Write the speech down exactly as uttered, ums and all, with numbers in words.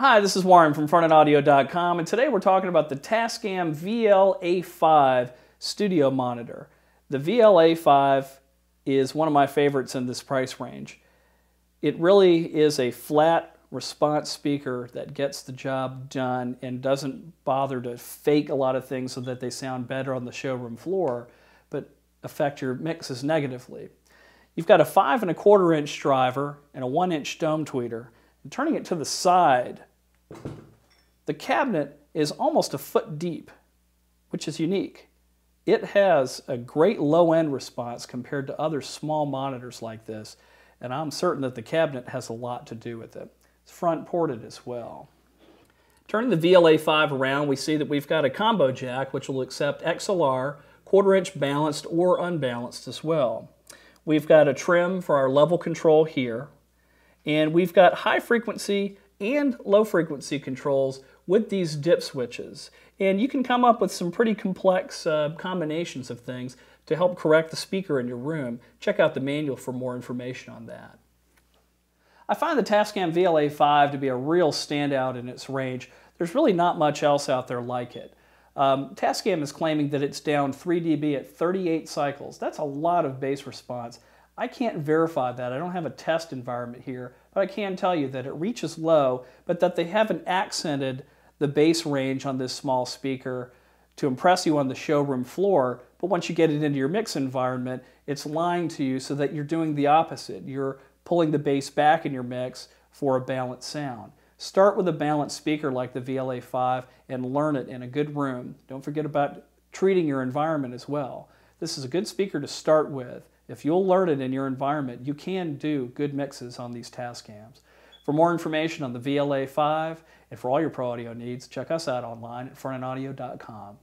Hi, this is Warren from frontend audio dot com, and today we're talking about the Tascam V L A five studio monitor. The V L A five is one of my favorites in this price range. It really is a flat response speaker that gets the job done and doesn't bother to fake a lot of things so that they sound better on the showroom floor, but affect your mixes negatively. You've got a five and a quarter inch driver and a one inch dome tweeter. And turning it to the side, the cabinet is almost a foot deep, which is unique. It has a great low-end response compared to other small monitors like this, and I'm certain that the cabinet has a lot to do with it. It's front ported as well. Turning the V L A five around, we see that we've got a combo jack which will accept X L R, quarter-inch balanced or unbalanced as well. We've got a trim for our level control here, and we've got high frequency and low frequency controls with these dip switches. And you can come up with some pretty complex uh, combinations of things to help correct the speaker in your room. Check out the manual for more information on that. I find the Tascam V L A five to be a real standout in its range. There's really not much else out there like it. Um, Tascam is claiming that it's down three D B at thirty-eight cycles. That's a lot of bass response. I can't verify that. I don't have a test environment here, but I can tell you that it reaches low, but that they haven't accented the bass range on this small speaker to impress you on the showroom floor, but once you get it into your mix environment, it's lying to you so that you're doing the opposite. You're pulling the bass back in your mix for a balanced sound. Start with a balanced speaker like the V L A five and learn it in a good room. Don't forget about treating your environment as well. This is a good speaker to start with. If you'll learn it in your environment, you can do good mixes on these Tascams. For more information on the V L A five and for all your pro audio needs, check us out online at frontend audio dot com.